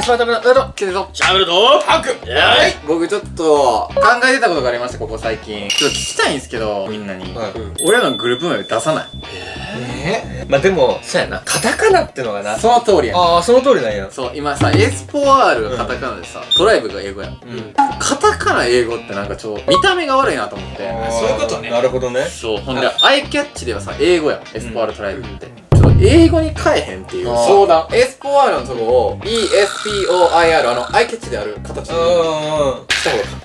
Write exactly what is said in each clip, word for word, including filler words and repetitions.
スパルタブラとケセとシャブルとハク。はい。僕ちょっと考えてたことがありまして、ここ最近。ちょっと聞きたいんですけど、みんなに。俺らのグループ名出さない。ええ。まあでも、そうやな。カタカナってのがな。その通りや。ああ、その通りなんや。そう、今さ、エスポアールカタカナでさ、トライブが英語やん。カタカナ英語ってなんかちょっと見た目が悪いなと思って。そういうことね。なるほどね。そう。ほんで、アイキャッチではさ、英語やん。エスポアールトライブって。英語に変えへんっていう相談。エスポアールのとこを イーエスピーオーアイアール、 あのアイキャッチである形にした方がかっ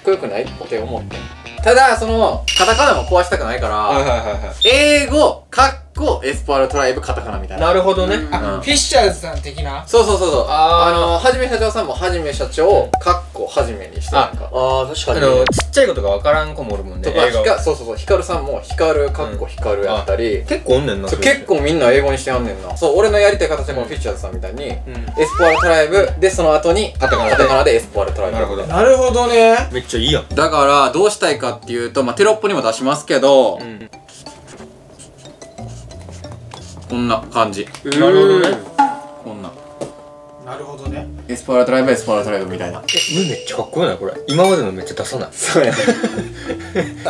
こよくないって思って、ただそのカタカナも壊したくないから英語かっこエスポアールトライブカタカナみたいな。なるほどね。フィッシャーズさん的な。そうそうそうそう。あのはじめ社長さんもはじめ社長かっこはじめにしてなんか、ああ確かにちっちゃいことが分からん子もおるもんね。そうそうそう。ヒカルさんもヒカルかっこヒカルやったり、結構おんねんな。結構みんな英語にしてあんねんな。そう、俺のやりたい形でこのフィッシャーズさんみたいにエスポアールトライブでその後にカタカナでエスポアールトライブ。なるほどね。めっちゃいいやん。だからどうしたいかっていうと、まあテロップにも出しますけど、こんな感じ。なるほどね。こんな。なるほどね。エスポアールトライブ、エスポアールトライブみたいな。え、めっちゃかっこいいなこれ。今までのめっちゃ出さない。そうやね。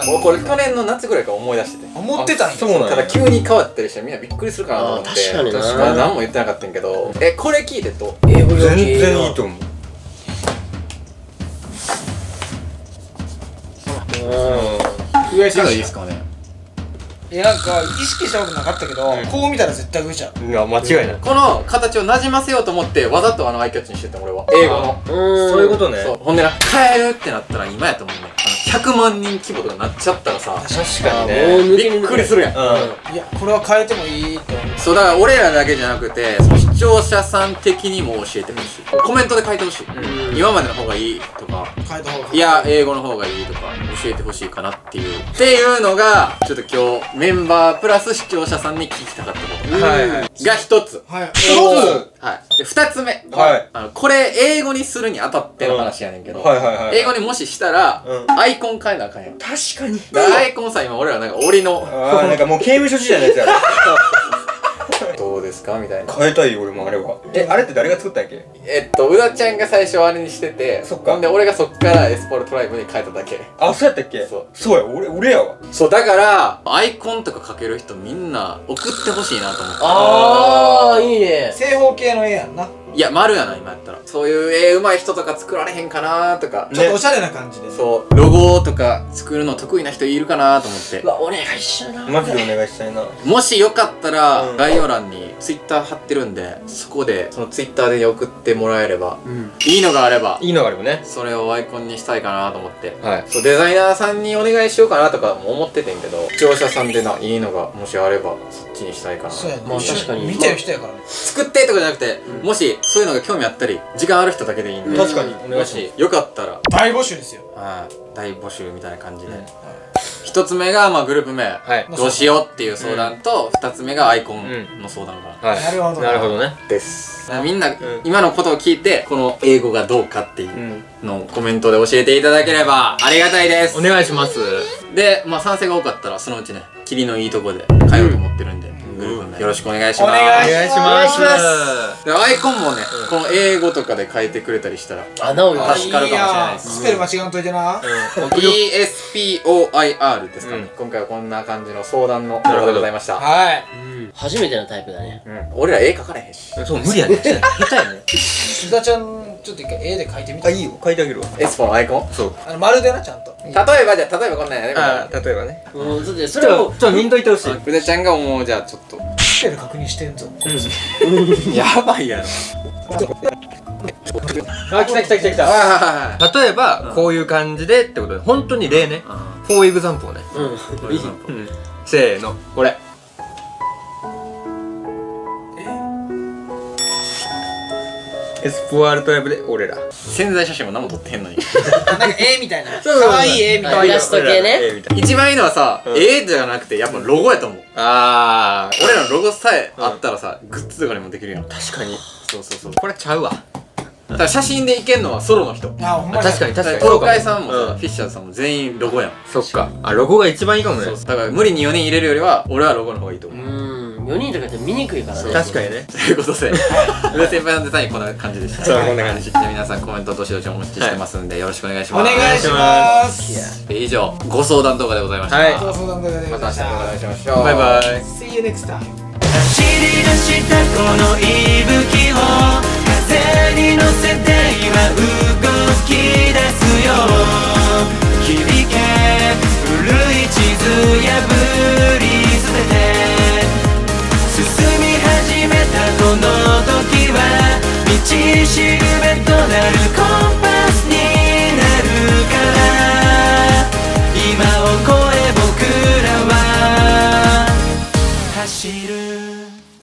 もうこれ去年の夏ぐらいから思い出してて。思ってたんです。そうなん。ただ急に変わったりしてみんなびっくりするかなと思って。確かに。確かに。何も言ってなかったんけど。え、これ聞いてと。全然いいと思う。うん。上手がいいですかね。え、なんか意識したことなかったけど、こう見たら絶対上じゃん。いや間違いない。この形をなじませようと思ってわざとあのアイキャッチにしてた俺は。英語のそういうことね。ほんでな、変えるってなったら今やと思うね。ひゃくまんにん規模とかなっちゃったらさ、確かにねびっくりするやん。いやこれは変えてもいいって。そうだから俺らだけじゃなくて視聴者さん的にも教えてほしい。コメントで書いてほしい。今までの方がいいとか、変えた方がいい、いや英語の方がいいとか教えてほしいかなっていうっていうのがちょっと今日メンバープラス視聴者さんに聞きたかったことが一つ。はい。で、二つ目。はい。あの、これ、英語にするにあたっての話やねんけど、英語にもししたら、アイコン変えなあかんやん。確かに。アイコンさ、今俺らなんか、檻の。ああ、なんかもう刑務所時代のやつやろ。どうですかみたいな。変えたいよ、俺もあれは。え、あれって誰が作ったんやっけ？えっと、うだちゃんが最初あれにしてて、そっか。ほんで、俺がそっからエスポールトライブに変えただけ。あ、そうやったっけ？そう。そうや、俺、俺やわ。そう、だから、アイコンとかかける人みんな送ってほしいなと思って。ああ、いいね。正方形の絵やんな。いや、丸やな、今やったら。そういう絵うまい人とか作られへんかなーとか。ちょっとおしゃれな感じで。そう。ロゴとか作るの得意な人いるかなーと思って。うわ、お願いしたいな。マジでお願いしたいな。もしよかったら、概要欄にツイッター貼ってるんで、そこで、そのツイッターで送ってもらえれば、いいのがあれば、いいのがあればね。それをアイコンにしたいかなーと思って。はい。そう、デザイナーさんにお願いしようかなとかも思っててんけど、視聴者さんでな、いいのが、もしあれば、そっちにしたいかな。そうやね。まあ確かに。見てる人やからね。作ってとかじゃなくて、もし、そういうのが興味あったり、時間ある人だけでいいんで。確かに。お願いします。もしよかったら。大募集ですよ。はい。大募集みたいな感じで。一つ目が、まあ、グループ名。どうしようっていう相談と、二つ目がアイコンの相談かな。なるほど。なるほどね。です。みんな、今のことを聞いて、この英語がどうかっていうのをコメントで教えていただければありがたいです。お願いします。で、まあ、賛成が多かったら、そのうちね、霧のいいとこで変えようと思ってるんで。よろしくお願いします。お願いします。アイコンもね、この英語とかで変えてくれたりしたら穴を助かるかもしれないです。スペル間違んといてな。イーエスピーオーアイアール ですかね。今回はこんな感じの相談の動画でございました。はい。初めてのタイプだね。俺ら絵描かれへんし。そう無理やね。下手やね。須田ちゃん。ちょっと一回絵で描いてみて。あ、いいよ、描いてあげるわ。エスポのアイコン。そう。あの丸でな、ちゃんと。例えばじゃあ、例えばこんなんやね。ああ、例えばね。うん、ちょっとそれをちょっと見んといてほしい。うだちゃんがもうじゃあちょっと。スペル確認してんぞ。やばいやろ。あ、来た来た来た来た。例えばこういう感じでってことで、本当に例ね。フォーエグザンプルね。うん。せーの、これ。エスポアールトライブで俺ら潜在写真も何も撮ってへんのになんか絵みたいな、かわいい絵みたいなイラスト系ね。一番いいのはさ、絵じゃなくてやっぱロゴやと思う。ああ、俺らのロゴさえあったらさ、グッズとかにもできるやん。確かに。そうそうそう。これちゃうわ。ただ写真でいけんのはソロの人。確かに確かに。東海さんもフィッシャーさんも全員ロゴやん。そっか、あ、ロゴが一番いいかもね。だから無理によにん入れるよりは俺はロゴの方がいいと思う。よにんとかって見にくいからね。確かにね。ということで、上先輩のデザインこんな感じでした。そう、こんな感じ。皆さんコメントどしどしお待ちしてますんで、よろしくお願いします。お願いします。以上、ご相談動画でございました。はい。ご相談動画でございました。また明日お会いしましょう。バイバイ。See you next time。走り出したこの息吹を風に乗せて今。